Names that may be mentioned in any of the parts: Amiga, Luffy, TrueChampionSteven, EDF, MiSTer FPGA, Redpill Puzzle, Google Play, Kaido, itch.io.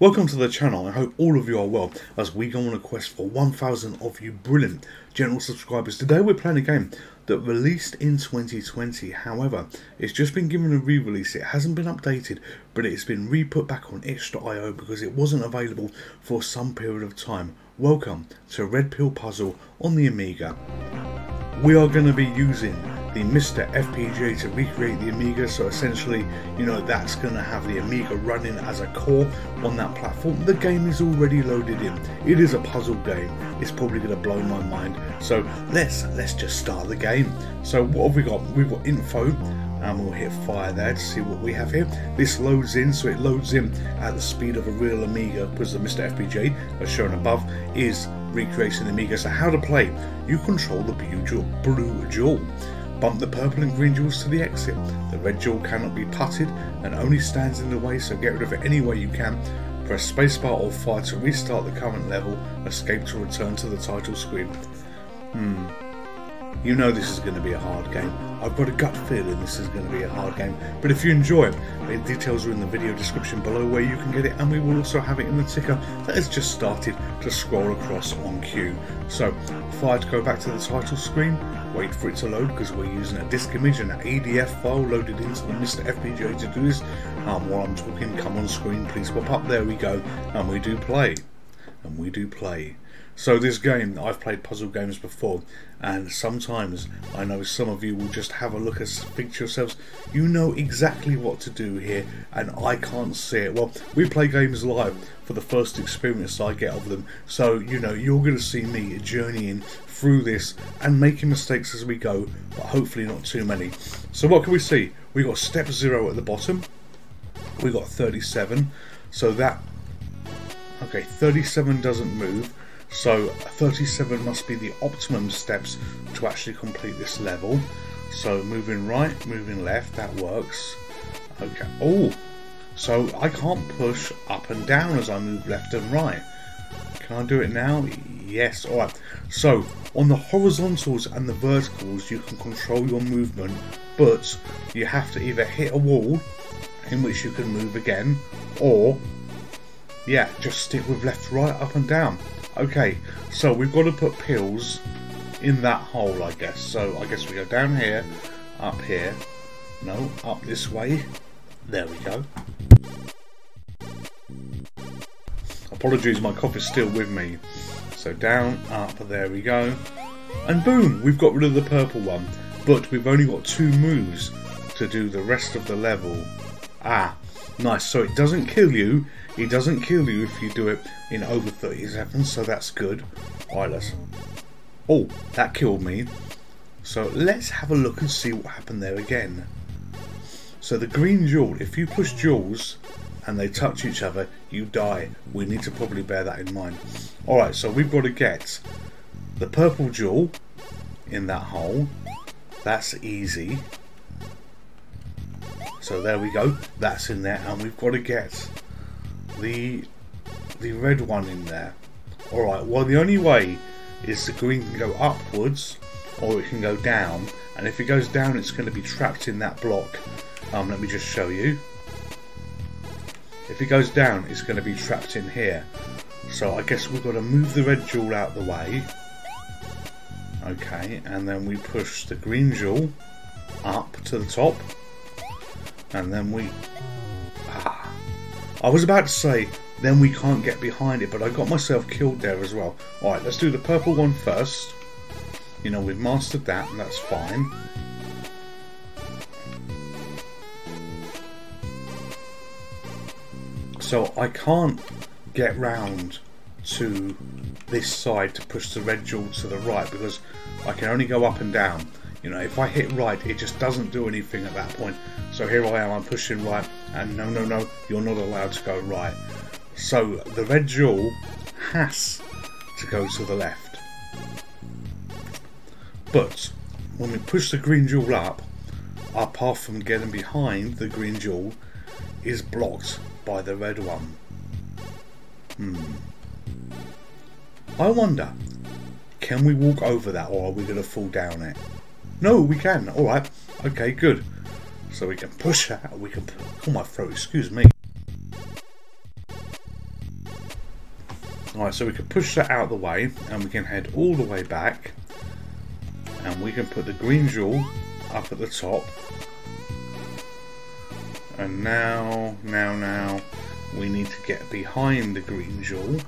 Welcome to the channel, I hope all of you are well as we go on a quest for 1,000 of you brilliant general subscribers. Today we're playing a game that released in 2020, however it's just been given a re-release. It hasn't been updated, but it's been re-put back on itch.io because it wasn't available for some period of time. Welcome to Redpill Puzzle on the Amiga. We are going to be using the MiSTer FPGA to recreate the Amiga, so essentially, you know, that's going to have the Amiga running as a core on that platform. The game is already loaded in. It is a puzzle game. It's probably going to blow my mind. So let's just start the game. So what have we got? We've got info, and we'll hit fire there to see what we have here. This loads in, so it loads in at the speed of a real Amiga because the MiSTer FPGA, as shown above, is recreating the Amiga. So how to play? You control the blue jewel. Bump the purple and green jewels to the exit. The red jewel cannot be putted and only stands in the way, so get rid of it any way you can. Press spacebar or fire to restart the current level. Escape to return to the title screen. You know this is going to be a hard game. I've got a gut feeling this is going to be a hard game. But if you enjoy it, the details are in the video description below where you can get it, and we will also have it in the ticker that has just started to scroll across on cue. So, fire to go back to the title screen, wait for it to load because we're using a disk image and an EDF file loaded into the MiSTer FPGA to do this. While I'm talking, come on screen, please pop up. There we go, and we do play. So this game, I've played puzzle games before, and sometimes I know some of you will just have a look and think to yourselves, you know exactly what to do here and I can't see it. Well, we play games live for the first experience I get of them, so you know you're going to see me journeying through this and making mistakes as we go, but hopefully not too many. So what can we see? We got step 0 at the bottom, we got 37, so that... Okay, 37 doesn't move, so 37 must be the optimum steps to actually complete this level. So moving right, moving left, that works. Okay, oh, so I can't push up and down as I move left and right. Can I do it now? Yes, alright. So, on the horizontals and the verticals you can control your movement, but you have to either hit a wall, in which you can move again, or... yeah, just stick with left, right, up and down. Okay, so we've got to put pills in that hole, I guess. So I guess we go down here, no, up this way. There we go. Apologies, my cough is still with me. So down, up, there we go. And boom, we've got rid of the purple one. But we've only got 2 moves to do the rest of the level. Ah, nice, so it doesn't kill you. It doesn't kill you if you do it in over 30 seconds, so that's good. Alright, let's... oh, that killed me. So let's have a look and see what happened there again. So the green jewel, if you push jewels and they touch each other, you die. We need to probably bear that in mind. Alright, so we've got to get the purple jewel in that hole. That's easy. So there we go, that's in there, and we've got to get... the red one in there. Alright, well the only way is the green can go upwards or it can go down, and if it goes down it's going to be trapped in that block. Let me just show you. If it goes down it's going to be trapped in here. So I guess we've got to move the red jewel out the way. Okay, and then we push the green jewel up to the top, and then we... I was about to say, then we can't get behind it, but I got myself killed there as well. Alright, let's do the purple one first. You know, we've mastered that, and that's fine. So, I can't get round to this side to push the red jewel to the right, because I can only go up and down. You know, if I hit right, it just doesn't do anything at that point. So here I am, I'm pushing right, and no, you're not allowed to go right. So the red jewel has to go to the left. But when we push the green jewel up, our path from getting behind the green jewel is blocked by the red one. I wonder, can we walk over that, or are we going to fall down it? No, we can. Alright. Okay, good. So we can push that. We can... oh, my throat. Excuse me. Alright, so we can push that out of the way and we can head all the way back and we can put the green jewel up at the top. And now we need to get behind the green jewel.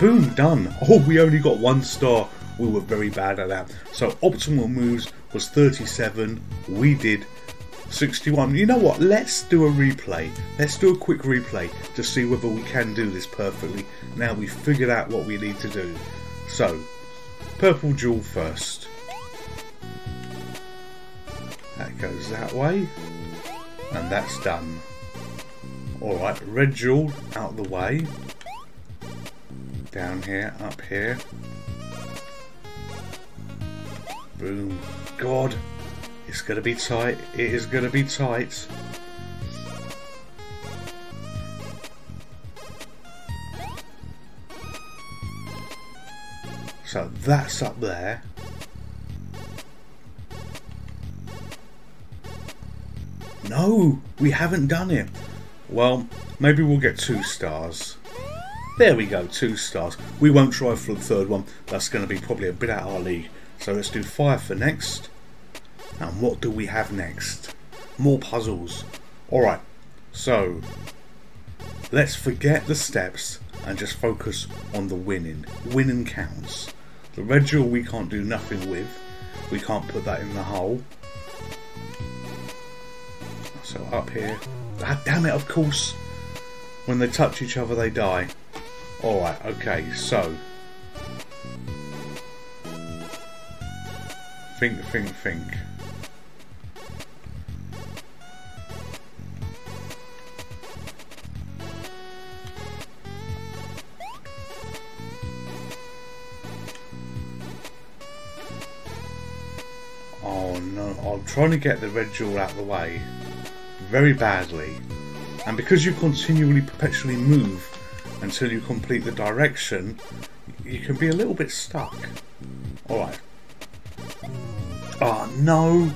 Boom, done. Oh, we only got 1 star. We were very bad at that. So optimal moves was 37. We did 61. You know what? Let's do a replay. Let's do a quick replay to see whether we can do this perfectly. Now we've figured out what we need to do. So, purple jewel first. That goes that way. And that's done. Alright, red jewel out of the way. Down here, up here. Boom. God, it's going to be tight. It is going to be tight. So that's up there. No, we haven't done it. Well, maybe we'll get 2 stars. There we go, 2 stars. We won't try for the third one. That's going to be probably a bit out of our league. So let's do 5 for next. And what do we have next? More puzzles. Alright, so let's forget the steps and just focus on the winning. Winning counts. The red jewel we can't do nothing with. We can't put that in the hole. So up here. Ah, damn it, of course. When they touch each other, they die. Alright, okay, so think. Oh no, I'm trying to get the red jewel out of the way very badly, and because you continually perpetually move until you complete the direction, you can be a little bit stuck. Alright. Oh no!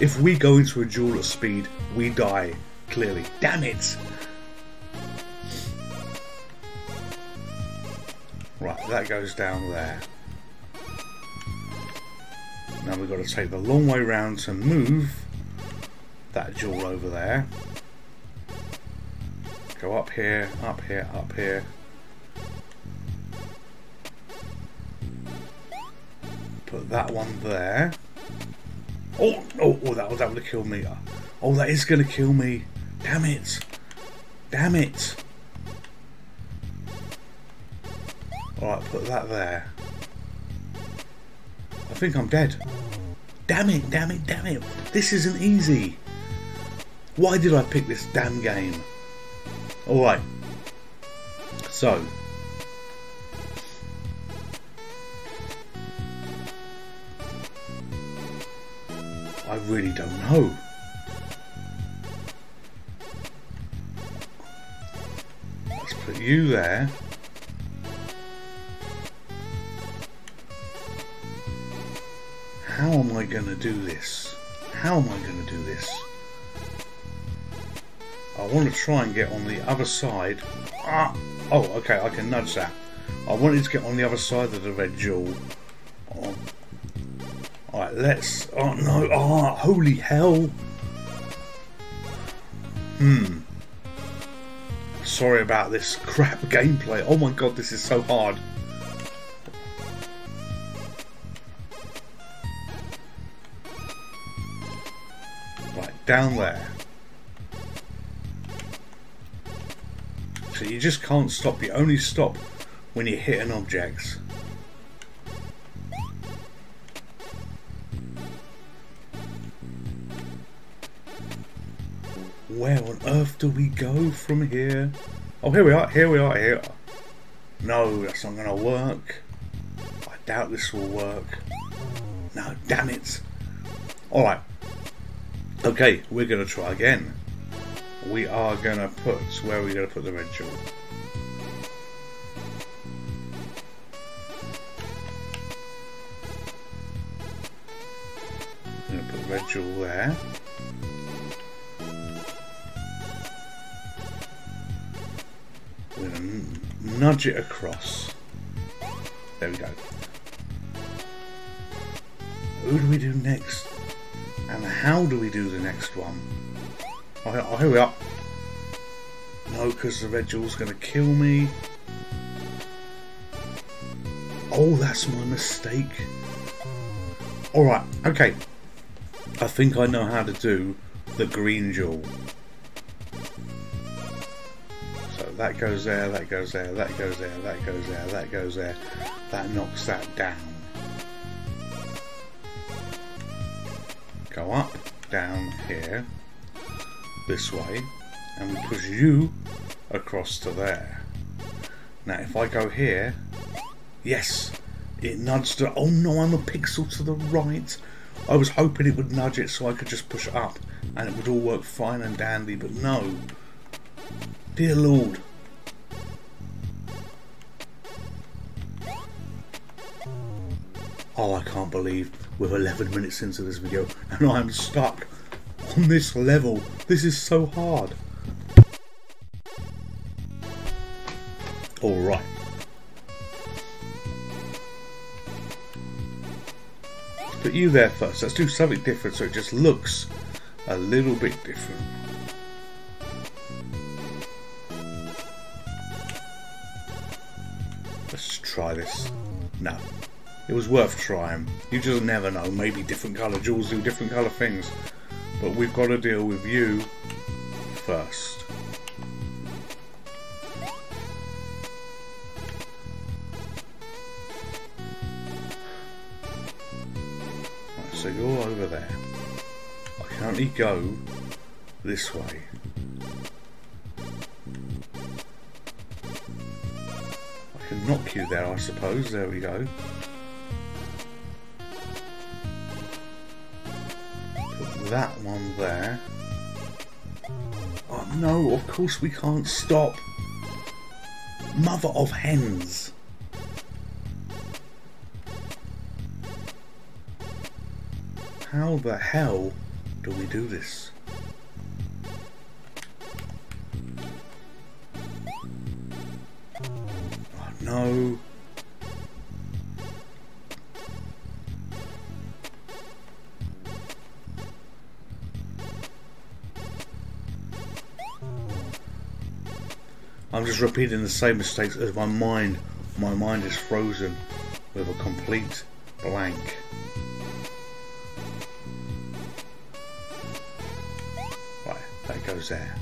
If we go into a duel at speed, we die, clearly. Damn it! Right, that goes down there. Now we've got to take the long way round to move that duel over there. Go up here, up here, up here. Put that one there. Oh, oh, oh, that would have killed me. Oh, that is going to kill me. Damn it. Damn it. Alright, put that there. I think I'm dead. Damn it, damn it, damn it. This isn't easy. Why did I pick this damn game? Alright. So. I really don't know. Let's put you there. How am I going to do this? How am I going to do this? I want to try and get on the other side. Ah! Oh, okay, I can nudge that. I wanted to get on the other side of the red jewel. Oh. Alright, let's... Oh no! Oh, holy hell! Sorry about this crap gameplay. Oh my god, this is so hard. Right, down there. So you just can't stop. You only stop when you hit an object. Where on earth do we go from here? Oh, here we are. No, that's not gonna work. I doubt this will work. No, damn it. Alright. Okay, we're gonna try again. We are gonna put... Where are we gonna put the red jewel? I'm gonna put the red jewel there. nudge it across. There we go. Who do we do next? And how do we do the next one? Oh, here we are. No, because the red jewel's going to kill me. Oh, that's my mistake. Alright, okay. I think I know how to do the green jewel. So that goes there, that goes there, that goes there, that goes there, that goes there. That knocks that down. Go up, down here, this way, and we push you across to there. Now if I go here, yes, it nudged it. Oh no, I'm a pixel to the right. I was hoping it would nudge it so I could just push it up and it would all work fine and dandy, but no. Dear Lord. Oh, I can't believe we're 11 minutes into this video and I'm stuck on this level. This is so hard. Alright. Let's put you there first. Let's do something different so it just looks a little bit different. Let's try this. No. It was worth trying. You just never know. Maybe different colour jewels do different colour things. But we've got to deal with you first. Right, so you're over there. I can only go this way. I can knock you there, I suppose. There we go. That one there. Oh no, of course we can't stop. Mother of hens. How the hell do we do this? Oh no. I'm just repeating the same mistakes as my mind. My mind is frozen with a complete blank. Right, that goes there.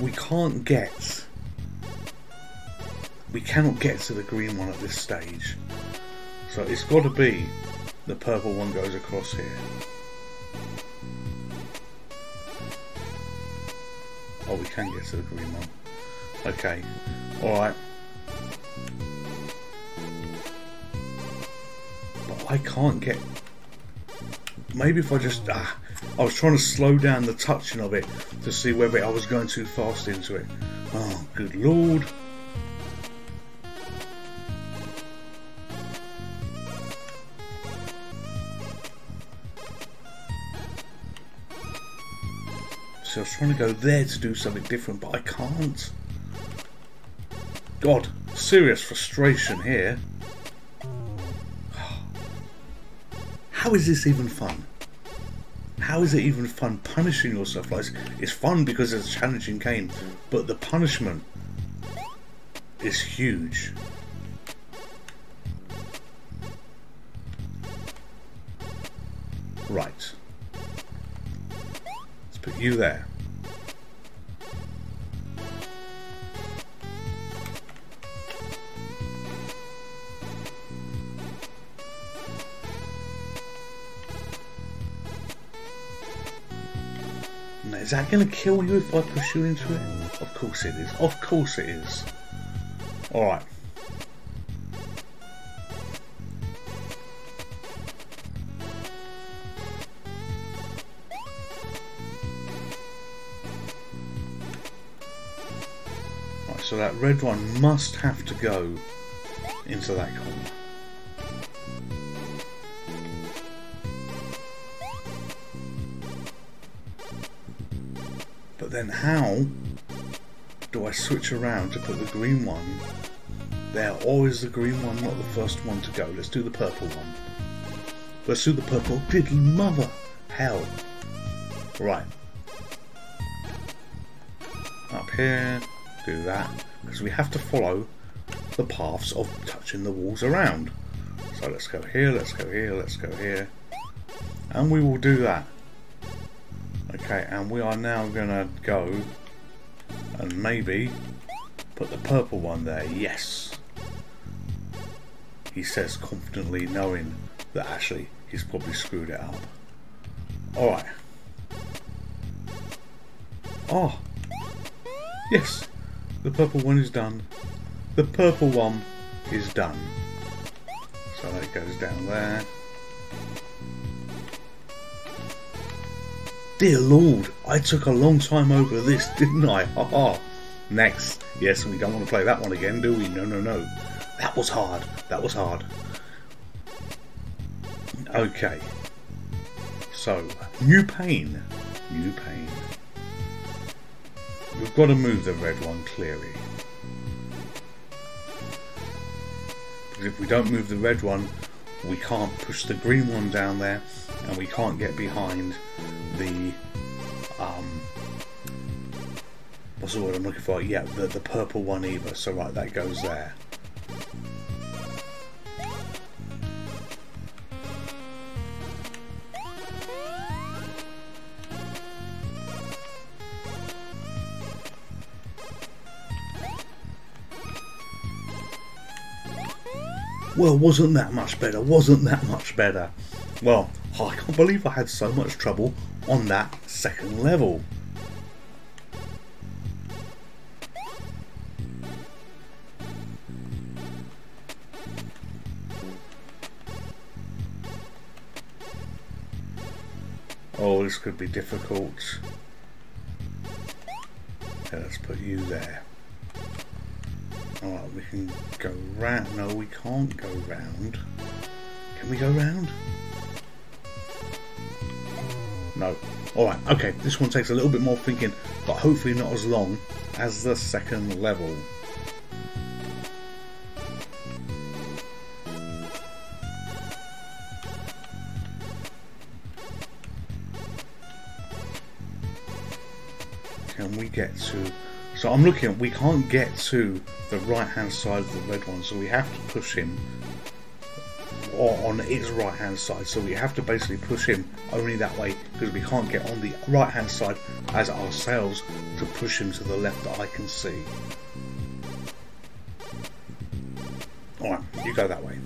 We cannot get to the green one at this stage. So it's got to be the purple one goes across here. Oh, we can get to the green one. Okay, alright. But I can't get... Maybe if I just... I was trying to slow down the touching of it to see whether I was going too fast into it. Oh, good Lord. I was trying to go there to do something different, but I can't. God, serious frustration here. How is this even fun? How is it even fun punishing yourself like this? It's fun because it's a challenging game, but the punishment is huge. Right. Put you there. Now, is that going to kill you if I push you into it? Of course it is. Of course it is. Alright. So that red one must have to go into that corner. But then how do I switch around to put the green one there? Or is the green one not the first one to go? Let's do the purple one. Let's do the purple. Did mother hell. Right. Up here. Do that. Because we have to follow the paths of touching the walls around. So let's go here, let's go here, let's go here. And we will do that. Okay, and we are now gonna go and maybe put the purple one there. Yes, he says confidently, knowing that actually he's probably screwed it up. Alright. Oh yes, the purple one is done. The purple one is done. So that goes down there. Dear Lord, I took a long time over this, didn't I? Haha. Next. Yes, we don't want to play that one again, do we? No, no, no. That was hard. That was hard. Okay. So, new pane. New pane. We've got to move the red one, clearly. Because if we don't move the red one, we can't push the green one down there, and we can't get behind the what's the word I'm looking for? Yeah, the purple one either. So right, that goes there. Well, wasn't that much better? Wasn't that much better? Well, I can't believe I had so much trouble on that second level. Oh, this could be difficult. Okay, let's put you there. Alright, we can go round. No, we can't go round. Can we go round? No. Alright, okay, this one takes a little bit more thinking, but hopefully not as long as the second level. Can we get to... So I'm looking, we can't get to the right hand side of the red one, so we have to push him on its right hand side, so we have to basically push him only that way, because we can't get on the right hand side as ourselves to push him to the left that I can see. Alright, you go that way.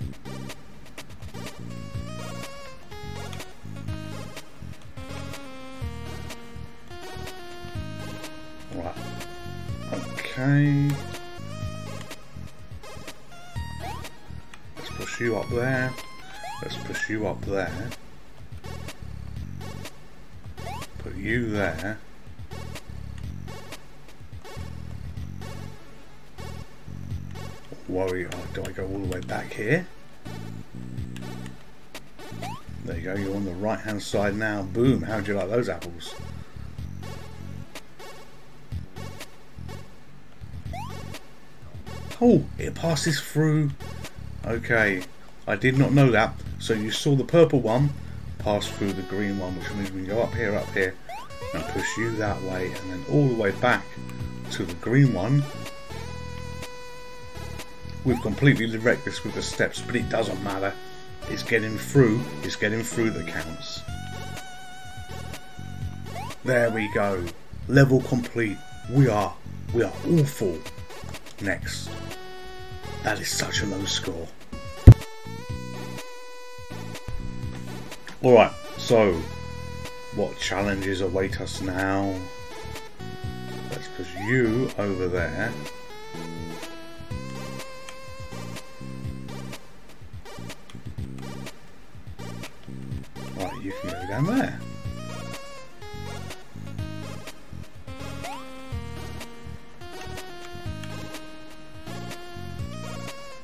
Alright. Okay. Let's push you up there. Let's push you up there. Put you there. Worry, do I go all the way back here? There you go, you're on the right hand side now. Boom, how do you like those apples? Oh, it passes through. Okay, I did not know that. So you saw the purple one pass through the green one, which means we can go up here, and push you that way, and then all the way back to the green one. We've completely wrecked this with the steps, but it doesn't matter. It's getting through that counts. There we go. Level complete. We are awful. Next. That is such a low score. Alright, so what challenges await us now? Let's put you over there. Right, you can go down there.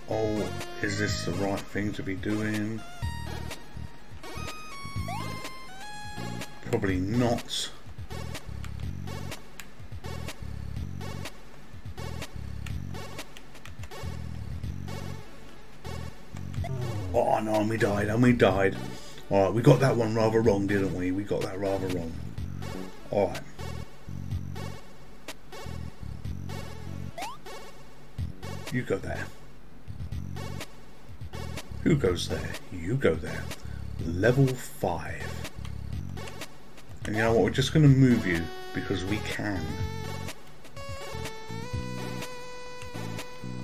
Oh, is this the right thing to be doing? Probably not. Oh no, and we died, and we died. Alright, we got that one rather wrong, didn't we? We got that rather wrong. Alright. You go there. Who goes there? You go there. Level 5. And you know what? We're just going to move you because we can.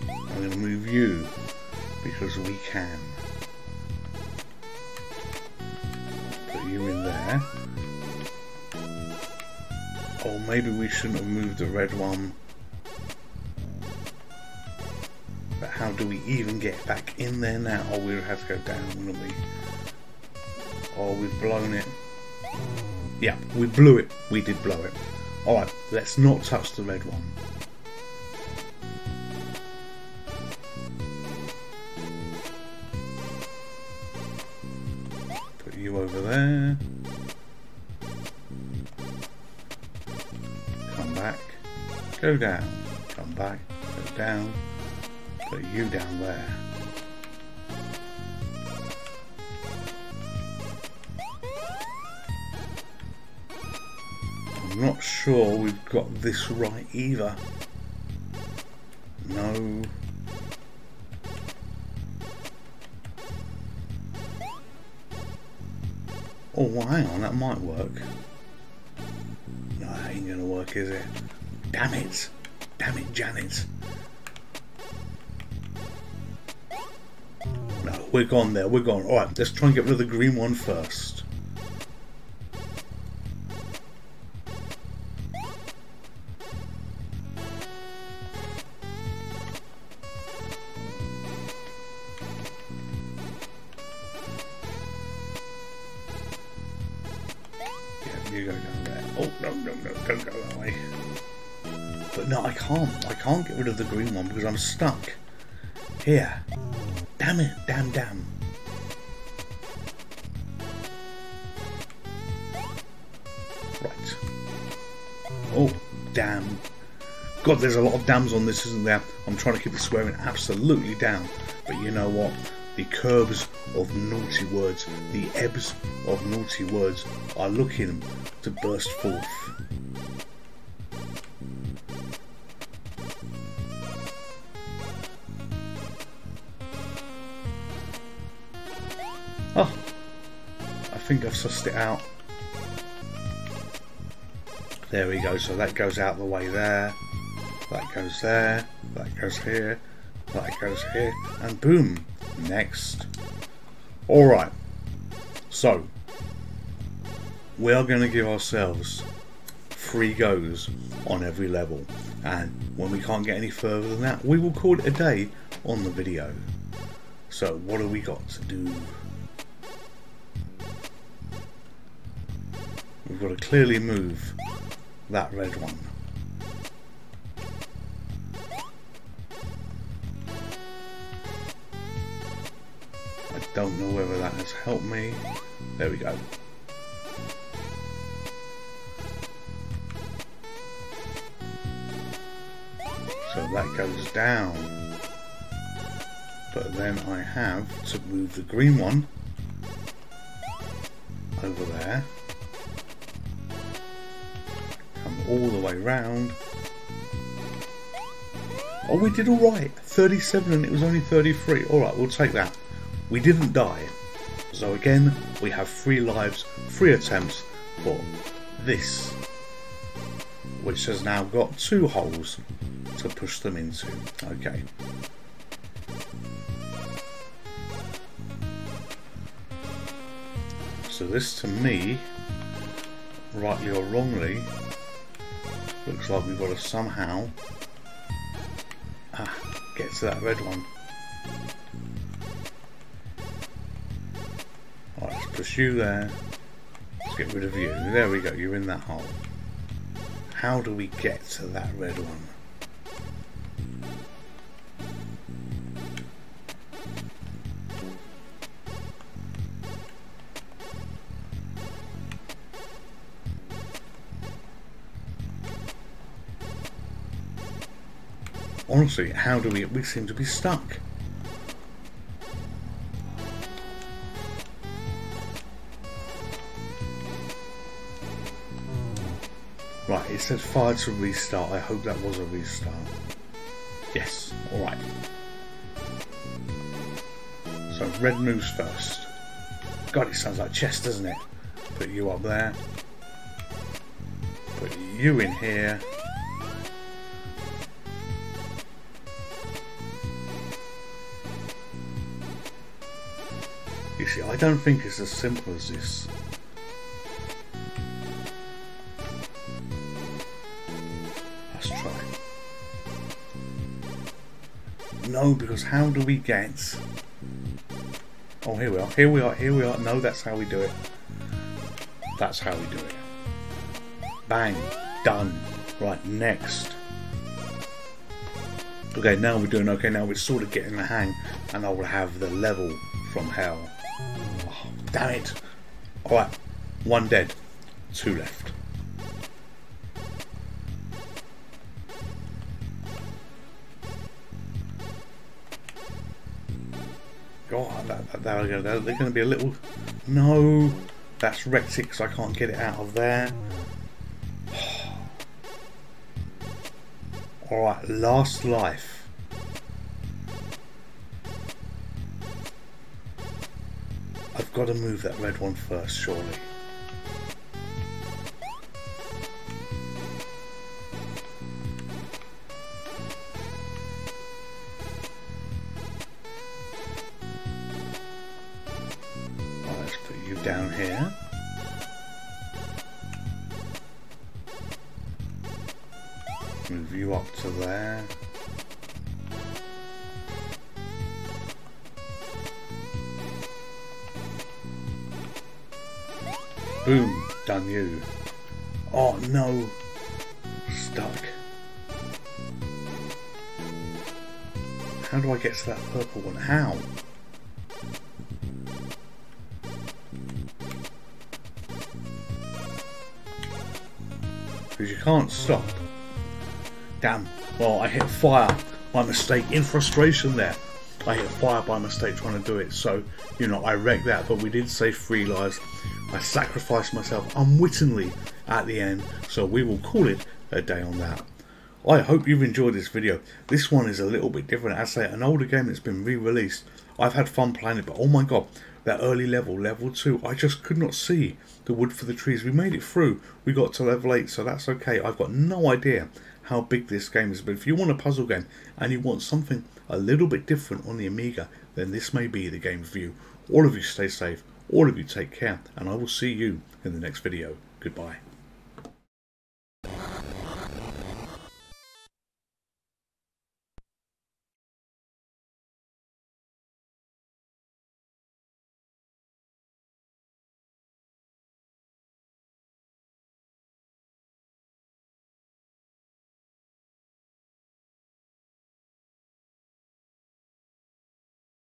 I'm going to move you because we can. Put you in there. Or maybe we shouldn't have moved the red one. But how do we even get back in there now? Oh, we would have to go down, wouldn't we? Oh, we've blown it. Yeah, we blew it. We did blow it. Alright, let's not touch the red one. Put you over there. Come back. Go down. Come back. Go down. Put you down there. Not sure we've got this right either. No. Oh, well, hang on, that might work. No, that ain't gonna work, is it? Damn it! Damn it, Janet! No, we're gone there, we're gone. Alright, let's try and get rid of the green one first. You go down there. Oh, no, don't go that way. But no, I can't get rid of the green one because I'm stuck here. Damn it, damn. Right. Oh, damn. God, there's a lot of dams on this, isn't there? I'm trying to keep the swearing absolutely down. But you know what? The curves of naughty words, the ebbs of naughty words are looking to burst forth. Oh, I think I've sussed it out. There we go, so that goes out the way there, that goes here, and boom. Next. Alright, so we are going to give ourselves 3 goes on every level, and when we can't get any further than that, we will call it a day on the video. So what have we got to do? We've got to clearly move that red one. Don't know whether that has helped me. There we go. So that goes down. But then I have to move the green one over there. Come all the way round. Oh, we did alright. 37 and it was only 33. Alright, we'll take that. We didn't die, so again we have 3 lives, 3 attempts for this, which has now got 2 holes to push them into. Okay. So this to me, rightly or wrongly, looks like we've got to somehow get to that red one. Push you there. Let's get rid of you. There we go, you're in that hole. How do we get to that red one? Honestly, how do we seem to be stuck. Right, it said fire to restart. I hope that was a restart. Yes, alright. So red moves first. God, it sounds like chess, doesn't it? Put you up there. Put you in here. You see, I don't think it's as simple as this. Let's try. No, because how do we get... Oh, here we are, here we are, here we are. No, that's how we do it. That's how we do it. Bang. Done. Right, next. Okay, now we're doing okay. Now we're sort of getting the hang, and I'll have the level from hell. Oh, damn it. Alright, one dead, two left. God, there we go. They're going to be a little... No, that's wrecked it because I can't get it out of there. Alright, last life. I've got to move that red one first, surely. Down here. Move you up to there. Boom, done you. Oh no, stuck. How do I get to that purple one? How? You can't stop. Damn. Well, I hit fire by mistake. In frustration there, I hit fire by mistake trying to do it. So, you know, I wrecked that, but we did save 3 lives. I sacrificed myself unwittingly at the end. So we will call it a day on that. I hope you've enjoyed this video. This one is a little bit different. As I say, an older game that's been re-released. I've had fun playing it, but oh my god, that early level, level 2, I just could not see the wood for the trees. We made it through. We got to level 8, so that's okay. I've got no idea how big this game is, but if you want a puzzle game and you want something a little bit different on the Amiga, then this may be the game for you. All of you stay safe. All of you take care, and I will see you in the next video. Goodbye.